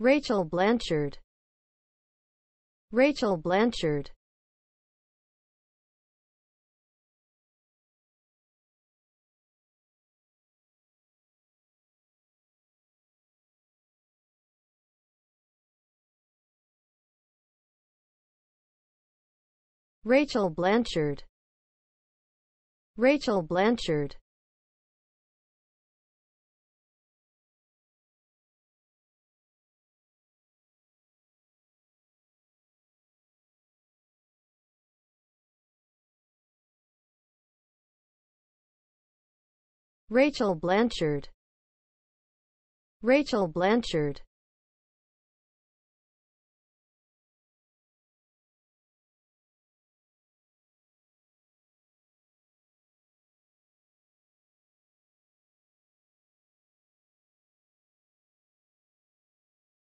Rachel Blanchard. Rachel Blanchard. Rachel Blanchard. Rachel Blanchard. Rachel Blanchard. Rachel Blanchard.